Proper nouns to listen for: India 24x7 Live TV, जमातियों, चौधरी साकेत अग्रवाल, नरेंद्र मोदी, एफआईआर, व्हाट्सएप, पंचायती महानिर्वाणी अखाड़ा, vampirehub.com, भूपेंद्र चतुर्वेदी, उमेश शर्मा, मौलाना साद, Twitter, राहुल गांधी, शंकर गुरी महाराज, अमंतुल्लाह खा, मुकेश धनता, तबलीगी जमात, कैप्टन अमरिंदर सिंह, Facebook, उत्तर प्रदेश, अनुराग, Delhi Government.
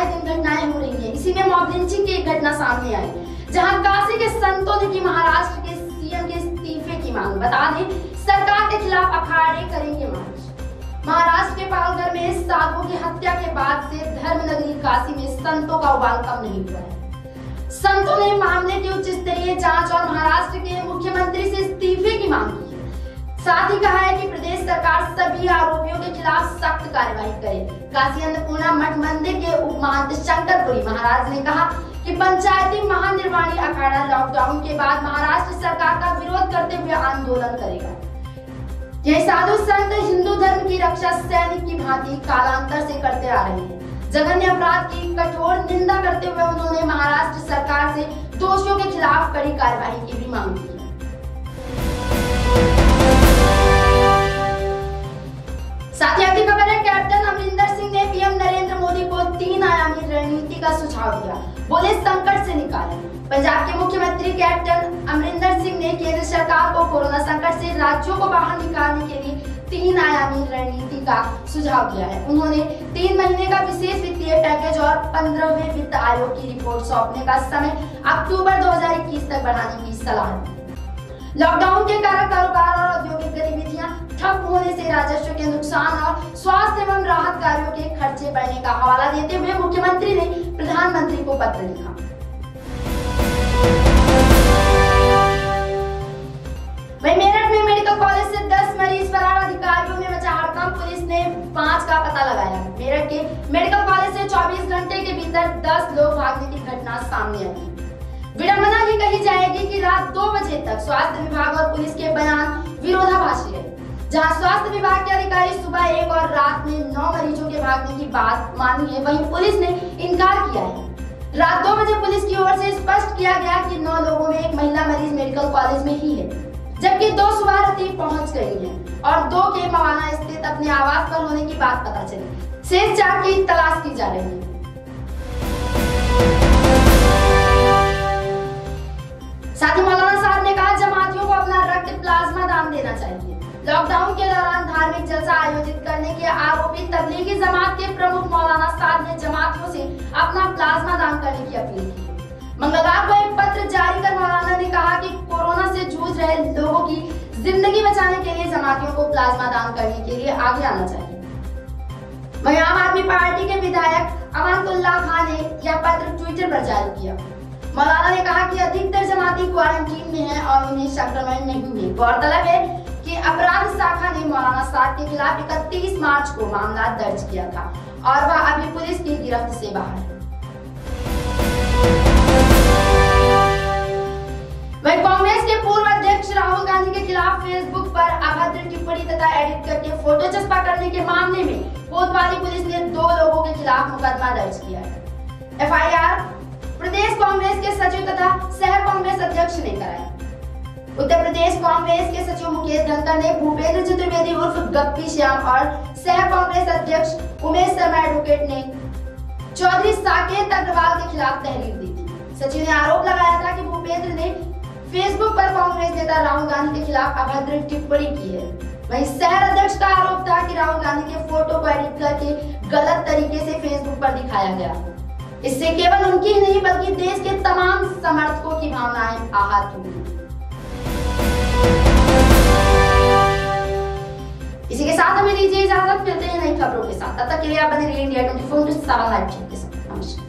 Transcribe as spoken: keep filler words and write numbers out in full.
आए दिन घटनाएं हो रही है। इसी में मॉब लिंचिंग की एक घटना सामने आई, जहाँ काशी के संतों ने की महाराष्ट्र के सीएम के इस्तीफे की मांग। बता दें सरकार के खिलाफ अखाड़े करेंगे मार्च। महाराष्ट्र के पालघर में साधुओं की हत्या के बाद से धर्मनगरी काशी में संतों का उबाल कम नहीं हुआ है। संतों ने मामले की उच्च स्तरीय जांच और महाराष्ट्र के मुख्यमंत्री से इस्तीफे की मांग की है। साथ ही कहा है कि प्रदेश सरकार सभी आरोपियों के खिलाफ सख्त कार्रवाई करे। काशी अन्नपूर्णा मठ मंदिर के उपमहंत शंकर गुरी महाराज ने कहा कि पंचायती महानिर्वाणी अखाड़ा लॉकडाउन के बाद महाराष्ट्र सरकार का विरोध करते हुए आंदोलन करेगा। यह साधु संत हिंदू धर्म की रक्षा सैनिक की भांति कालांतर से करते आ रहे हैं। जघन्य अपराध की कठोर निंदा करते हुए उन्होंने महाराष्ट्र सरकार से दोषियों के खिलाफ कड़ी कार्रवाई की भी मांग की। साथ ही अगली खबर है, कैप्टन अमरिंदर सिंह ने पीएम नरेंद्र मोदी को तीन आयामी रणनीति का सुझाव दिया, बोले संकट से निकाले। पंजाब के मुख्यमंत्री कैप्टन अमरिंदर सिंह ने केंद्र सरकार को कोरोना संकट से राज्यों को बाहर निकालने के लिए तीन आयामी रणनीति का सुझाव दिया है। उन्होंने तीन महीने का विशेष वित्तीय पैकेज और पंद्रहवें वित्त आयोग की रिपोर्ट सौंपने का समय अक्टूबर दो हज़ार इक्कीस तक बढ़ाने की सलाह दी। लॉकडाउन के कारण कारोबार और औद्योगिक गतिविधियां ठप होने से राजस्व के नुकसान और स्वास्थ्य एवं राहत कार्यों के खर्चे बढ़ने का हवाला देते हुए मुख्यमंत्री ने प्रधानमंत्री को पत्र लिखा। मेरठ में मेडिकल कॉलेज से दस मरीज फरार, अधिकारियों में मचा हड़कंप, पुलिस ने पांच का पता लगाया। मेरठ के मेडिकल कॉलेज से चौबीस घंटे के भीतर दस लोग भागने की घटना सामने आई। विडंबना ये कही जाएगी कि रात दो बजे तक स्वास्थ्य विभाग और पुलिस के बयान विरोधाभासी रहे, जहां स्वास्थ्य विभाग के अधिकारी सुबह एक और रात में नौ मरीजों के भागने की बात मानी है, वहीं पुलिस ने इनकार किया है। रात दो बजे पुलिस की ओर से स्पष्ट किया गया कि नौ लोगों में एक महिला मरीज मेडिकल कॉलेज में ही है, जबकि दो सुबह पहुंच गई हैं और दो के मवाना स्थित अपने आवास पर होने की बात पता चली। शेष चार की तलाश की जा रही है। साथ ही मौलाना साद ने कहा जमातियों को अपना रक्त प्लाज्मा दान देना चाहिए। लॉकडाउन के दौरान धार्मिक जलसा आयोजित करने के आरोपी तबलीगी जमात के प्रमुख मौलाना साद ने जमातियों से अपना प्लाज्मा दान करने की अपील की। मंगलवार को एक पत्र जारी कर मौलाना ने कहा कि कोरोना से जूझ रहे लोगों की जिंदगी बचाने के लिए जमातियों को प्लाज्मा दान करने के लिए आगे आना चाहिए। वहीं आम आदमी पार्टी के विधायक अमंतुल्लाह खा ने यह पत्र ट्विटर पर जारी किया। मौलाना ने कहा कि अधिकतर जमाती क्वारंटीन में हैं और उन्हें संक्रमण नहीं हुए। गौरतलब है कि अपराध शाखा ने मौलाना साद के खिलाफ इकतीस मार्च को मामला दर्ज किया था और वह अभी पुलिस की गिरफ्त से बाहर है। वहीं कांग्रेस के पूर्व अध्यक्ष राहुल गांधी के खिलाफ फेसबुक पर अभद्र टिप्पणी तथा एडिट करके फोटो चस्पा करने के मामले में कोतवाली पुलिस ने दो लोगों के खिलाफ मुकदमा दर्ज किया है। एफआईआर प्रदेश कांग्रेस के सचिव तथा शहर कांग्रेस अध्यक्ष ने कराया। उत्तर प्रदेश कांग्रेस के सचिव मुकेश धनता ने भूपेंद्र चतुर्वेदी उर्फ गप्पी श्याम और शहर कांग्रेस अध्यक्ष उमेश शर्मा एडवोकेट ने चौधरी साकेत अग्रवाल के खिलाफ तहरीर दी थी। सचिव ने आरोप लगाया था कि भूपेंद्र ने फेसबुक पर कांग्रेस नेता राहुल गांधी के खिलाफ अभद्र टिप्पणी की है। वहीं शहर अध्यक्ष का आरोप था कि राहुल गांधी के फोटो को एडिट करके गलत तरीके से फेसबुक पर दिखाया गया। इससे केवल उनकी ही नहीं बल्कि देश के तमाम समर्थकों की भावनाएं आहत हुई। इसी के साथ हमें दीजिए इजाजत, मिलते हैं नई खबरों के साथ। तब तक के लिए आप बने रहिए इंडिया ट्वेंटी फोर के साथ।